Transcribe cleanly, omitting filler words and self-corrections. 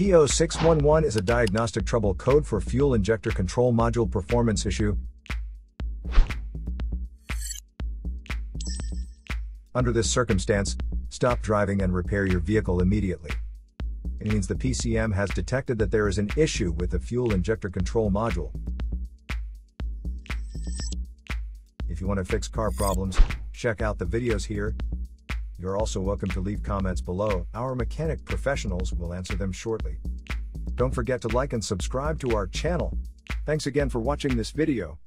P0611 is a diagnostic trouble code for fuel injector control module performance issue. Under this circumstance, stop driving and repair your vehicle immediately. It means the PCM has detected that there is an issue with the fuel injector control module. If you want to fix car problems, check out the videos here. You're also welcome to leave comments below. Our mechanic professionals will answer them shortly. Don't forget to like and subscribe to our channel. Thanks again for watching this video.